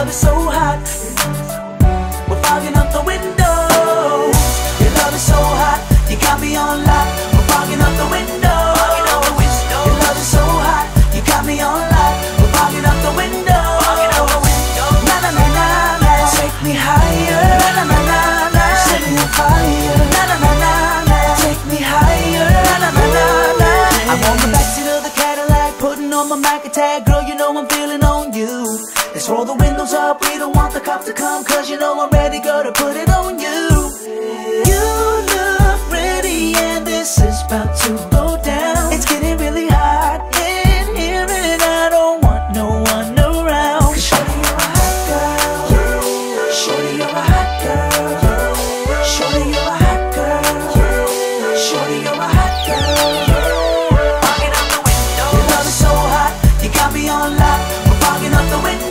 love is so hot, we're fogging up the window. Your love is so hot, you got me on lock. We're fogging up the window. Your love is so hot, you got me on lock. We're fogging up the window. Na na na na na, take me higher. Na na na na na, set me on fire. Na na na na na, take me higher. Na na na na na, I'm on the backseat of the Cadillac, putting on my Mac attack, girl. You know I'm feeling on you. Let's roll the windows up, we don't want the cops to come, cause you know I'm ready, girl, to put it on you. You look pretty and this is about to go down. It's getting really hot in here and I don't want no one around. Cause shorty, you're a hot girl, yeah. Shorty, you're a hot girl, yeah. Shorty, you're a hot girl, yeah. Shorty, you're a hot girl, yeah. Fogging up the window. Your love is so hot, you got me on lock. We're fogging up the window.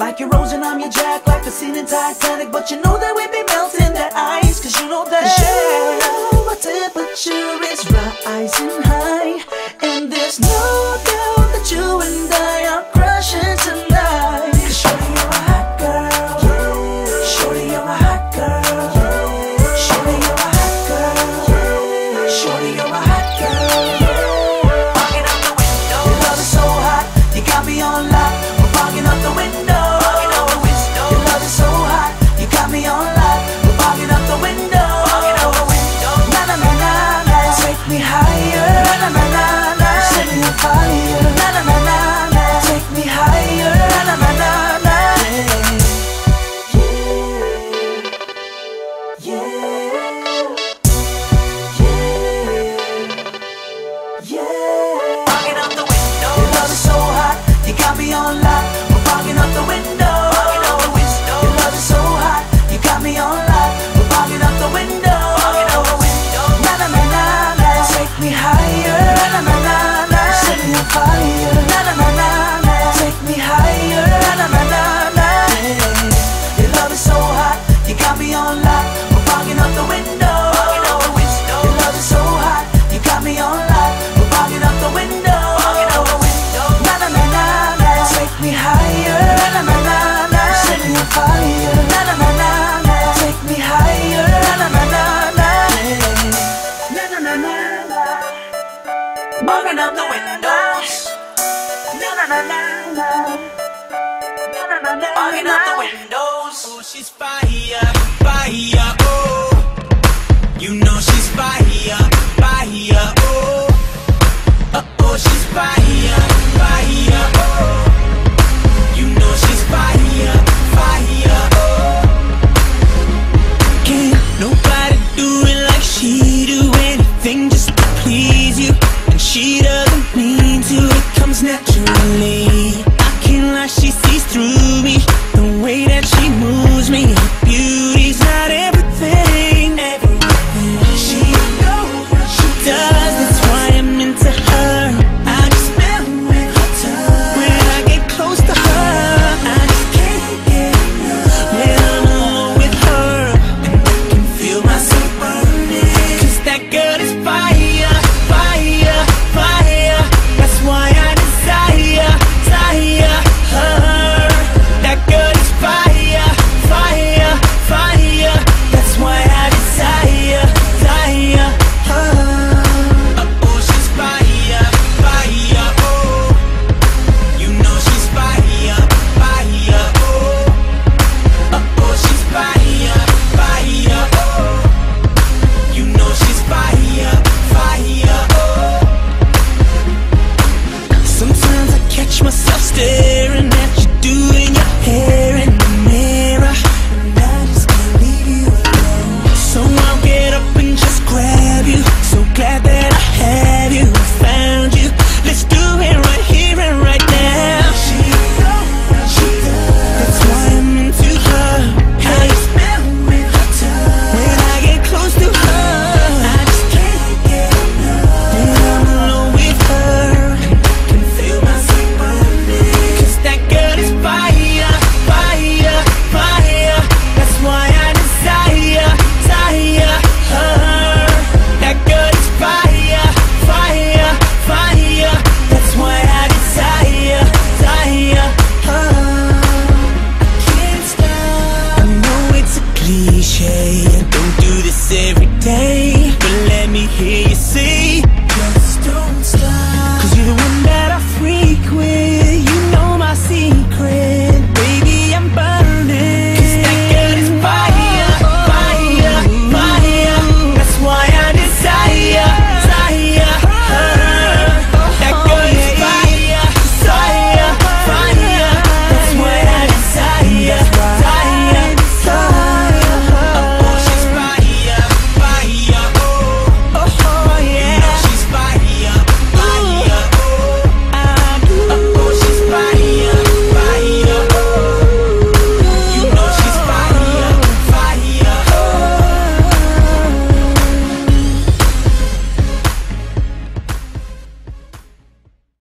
Like you're Rose and I'm your Jack, like the scene in Titanic, but you know that we'd be melting that ice, cause you know that our temperature is rising high, and there's no doubt that you and I are crushing tonight. Cause shorty, you're a hot girl, yeah. Shorty, you're a hot girl, yeah. Shorty, you're a hot girl, yeah. Shorty, you're a hot girl, yeah. Fogging up the window. Your love is so hot, you got me on lock. We're fogging up the window. Fogging up the windows. Na na na na. Na na na na. Fogging up the windows. Oh, she's fire, fire, oh. You know she's fire, fire, oh. Oh, she's fire, fire, oh. You know she's fire, fire, oh. Can't nobody do it like she do. Anything just to please you. She doesn't mean to, it comes naturally.